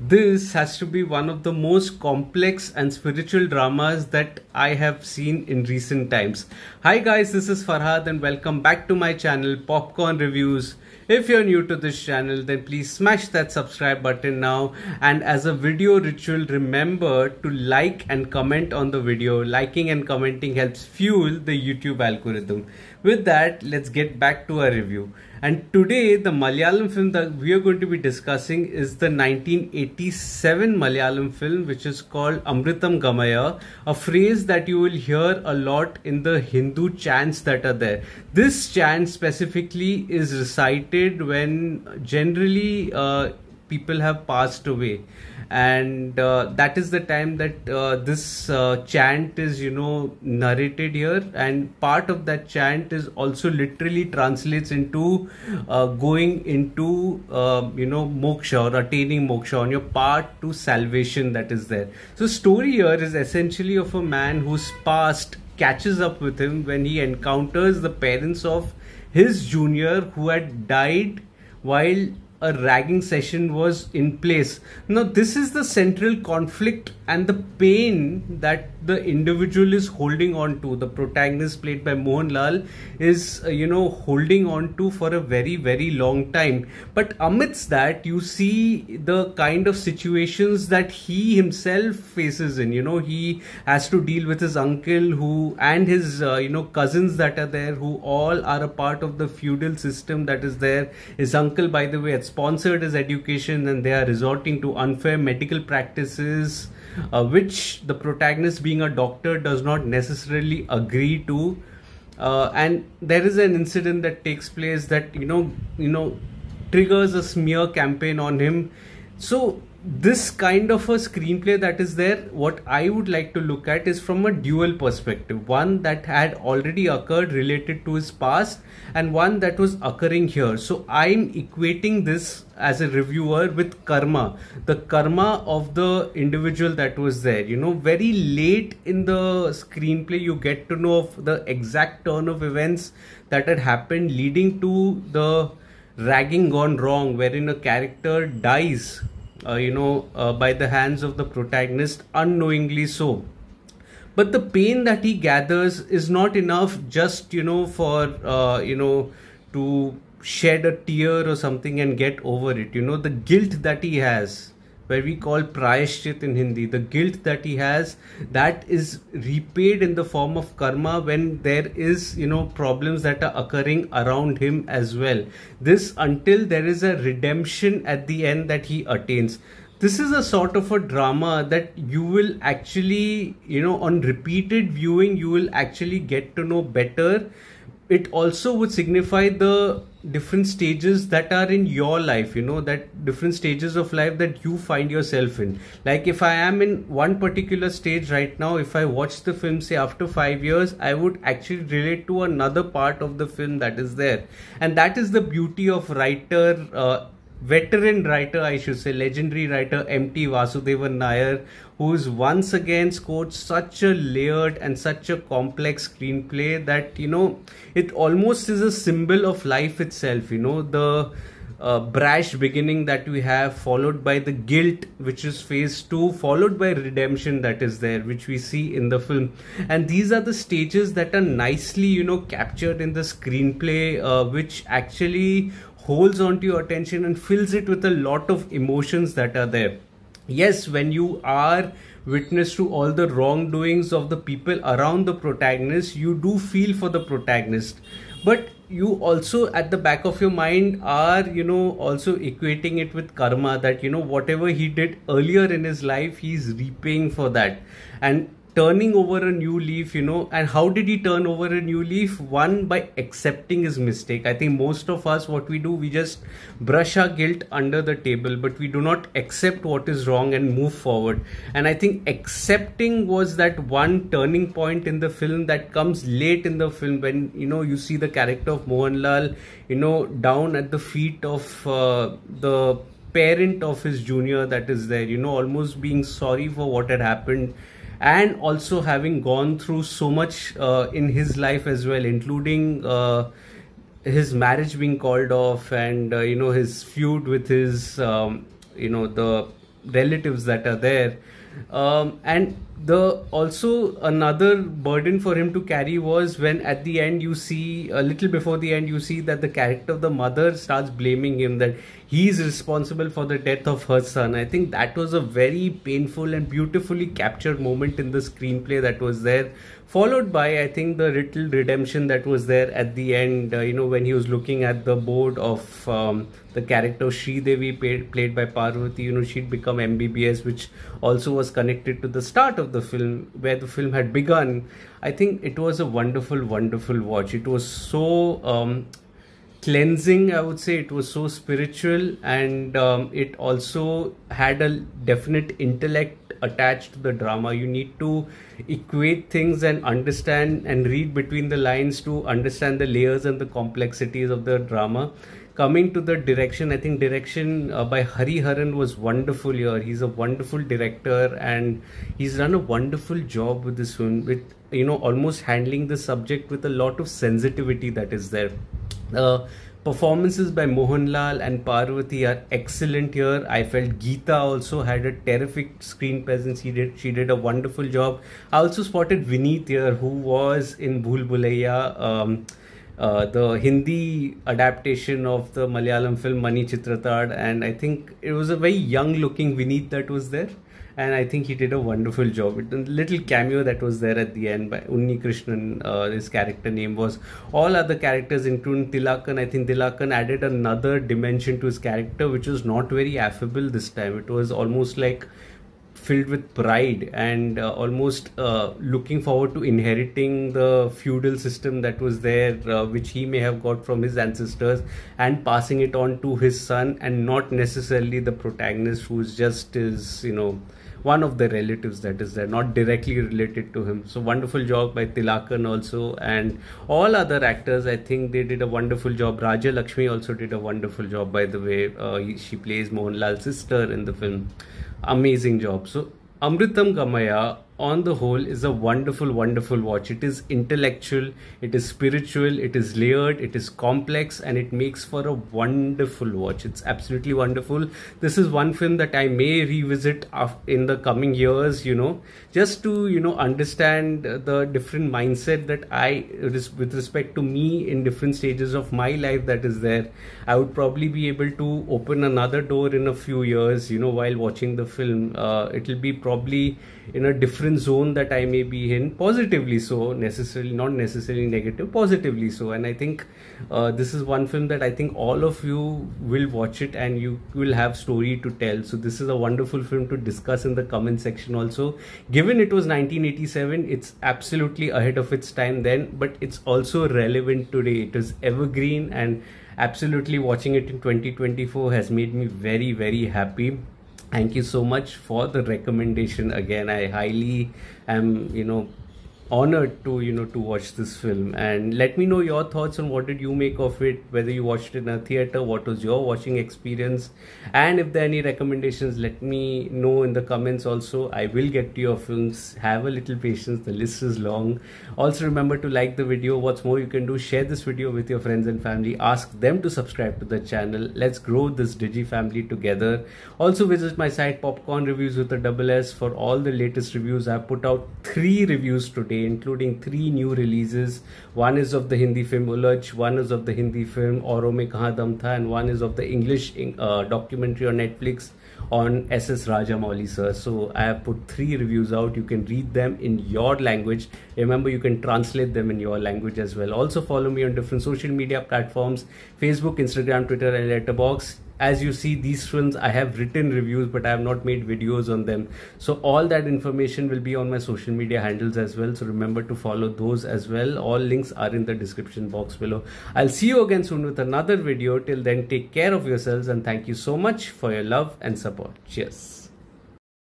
This has to be one of the most complex and spiritual dramas that I have seen in recent times. Hi guys, this is Farhad and welcome back to my channel Popcorn Reviews. If you're new to this channel, then please smash that subscribe button now, and as a video ritual, remember to like and comment on the video. Liking and commenting helps fuel the YouTube algorithm. With that, let's get back to our review. And today, the Malayalam film that we are going to be discussing is the 1987 Malayalam film, which is called Amrutham Gamaya, a phrase that you will hear a lot in the Hindu chants that are there. This chant specifically is recited when generally people have passed away, and that is the time that this chant is, you know, narrated here, and part of that chant is also literally translates into going into you know, moksha, or attaining moksha, on your path to salvation that is there. So story here is essentially of a man whose past catches up with him when he encounters the parents of his junior who had died while a ragging session was in place. Now this is the central conflict and the pain that the individual is holding on to. The protagonist, played by Mohanlal, is, you know, holding on to for a very, very long time. But amidst that, you see the kind of situations that he himself faces in. You know, he has to deal with his uncle who, and his you know, cousins that are there, who all are a part of the feudal system that is there. His uncle, by the way, had sponsored his education, and they are resorting to unfair medical practices, which the protagonist, being a doctor, does not necessarily agree to, and there is an incident that takes place that, you know, triggers a smear campaign on him. So this kind of a screenplay that is there, what I would like to look at is from a dual perspective, one that had already occurred related to his past and one that was occurring here. So I'm equating this as a reviewer with karma, the karma of the individual that was there. You know, very late in the screenplay you get to know of the exact turn of events that had happened leading to the ragging gone wrong, wherein a character dies you know, by the hands of the protagonist, unknowingly so. But the pain that he gathers is not enough just, you know, for you know, to shed a tear or something and get over it. You know, the guilt that he has, where we call prayashchit in Hindi, the guilt that he has, that is repaid in the form of karma when there is, you know, problems that are occurring around him as well. This until there is a redemption at the end that he attains. This is a sort of a drama that you will actually, you know, on repeated viewing, you will actually get to know better. It also would signify the different stages that are in your life, you know, that different stages of life that you find yourself in. Like if I am in one particular stage right now, if I watch the film, say after 5 years, I would actually relate to another part of the film that is there. And that is the beauty of writer, veteran writer, I should say, legendary writer M.T. Vasudevan Nair, who's once again scored such a layered and such a complex screenplay that, you know, it almost is a symbol of life itself. You know, the brash beginning that we have, followed by the guilt, which is phase two, followed by redemption that is there, which we see in the film. And these are the stages that are nicely, you know, captured in the screenplay, which actually holds on to your attention and fills it with a lot of emotions that are there. Yes, when you are witness to all the wrongdoings of the people around the protagonist, you do feel for the protagonist, but you also at the back of your mind are, you know, also equating it with karma, that, you know, whatever he did earlier in his life, he's repaying for that and turning over a new leaf. You know, and how did he turn over a new leaf? One, by accepting his mistake. I think most of us, what we do, we just brush our guilt under the table, but we do not accept what is wrong and move forward. And I think accepting was that one turning point in the film that comes late in the film, when, you know, you see the character of Mohanlal, you know, down at the feet of the parent of his junior that is there, you know, almost being sorry for what had happened, and also having gone through so much in his life as well, including his marriage being called off, and you know, his feud with his you know, the relatives that are there. And the also another burden for him to carry was when at the end you see, a little before the end, you see that the character of the mother starts blaming him, that he's responsible for the death of her son. I think that was a very painful and beautifully captured moment in the screenplay that was there, followed by I think the little redemption that was there at the end, you know, when he was looking at the board of the character Sridevi played by Parvati. You know, she'd become MBBS, which also was connected to the start of the film, where the film had begun. I think it was a wonderful, wonderful watch. It was so cleansing, I would say. It was so spiritual, and it also had a definite intellect attached to the drama. You need to equate things and understand and read between the lines to understand the layers and the complexities of the drama. Coming to the direction, I think direction by Hariharan was wonderful here. He's a wonderful director, and he's done a wonderful job with this film, with, you know, almost handling the subject with a lot of sensitivity that is there. Performances by Mohanlal and Parvati are excellent here. I felt Gita also had a terrific screen presence. She did a wonderful job. I also spotted Vineet here, who was in Bhool Buleiya, the Hindi adaptation of the Malayalam film Mani Chitratad, and I think it was a very young looking Vineet that was there, and I think he did a wonderful job. The little cameo that was there at the end by Unnikrishnan, his character name was. All other characters including Thilakan, I think Thilakan added another dimension to his character, which was not very affable this time. It was almost like filled with pride and almost looking forward to inheriting the feudal system that was there, which he may have got from his ancestors, and passing it on to his son, and not necessarily the protagonist, who's just his, you know, one of the relatives that is there, not directly related to him. So wonderful job by Thilakan also, and all other actors, I think they did a wonderful job. Rajya Lakshmi also did a wonderful job, by the way. She plays Mohanlal's sister in the film. Amazing job. So Amrutham Gamaya on the whole is a wonderful, wonderful watch. It is intellectual, it is spiritual, it is layered, it is complex, and it makes for a wonderful watch. It's absolutely wonderful. This is one film that I may revisit in the coming years, you know, just to, you know, understand the different mindset that I, with respect to me in different stages of my life that is there. I would probably be able to open another door in a few years, you know, while watching the film. It'll be probably in a different zone that I may be in, positively so, necessarily not necessarily negative, positively so. And I think this is one film that I think all of you will watch it and you will have story to tell. So this is a wonderful film to discuss in the comment section also. Given it was 1987, it's absolutely ahead of its time then, but it's also relevant today. It is evergreen, and absolutely watching it in 2024 has made me very, very happy. Thank you so much for the recommendation again. I highly am, you know, honored to, you know, to watch this film. And let me know your thoughts on what did you make of it, whether you watched it in a theater, what was your watching experience, and if there are any recommendations, let me know in the comments also. I will get to your films. Have a little patience, the list is long. Also remember to like the video. What's more, you can do share this video with your friends and family, ask them to subscribe to the channel. Let's grow this Digi family together. Also visit my site Popcorn Reviews with a SS for all the latest reviews. I've put out 3 reviews today, including 3 new releases. One is of the Hindi film Ulaj, one is of the Hindi film Auro Me Kahan Dam Tha, and one is of the English documentary on Netflix on SS Raja Mauli sir. So I have put 3 reviews out. You can read them in your language. Remember, you can translate them in your language as well. Also follow me on different social media platforms: Facebook, Instagram, Twitter, and Letterboxd. As you see, these films I have written reviews, but I have not made videos on them. So all that information will be on my social media handles as well. So remember to follow those as well. All links are in the description box below. I'll see you again soon with another video. Till then, take care of yourselves, and thank you so much for your love and support. Cheers.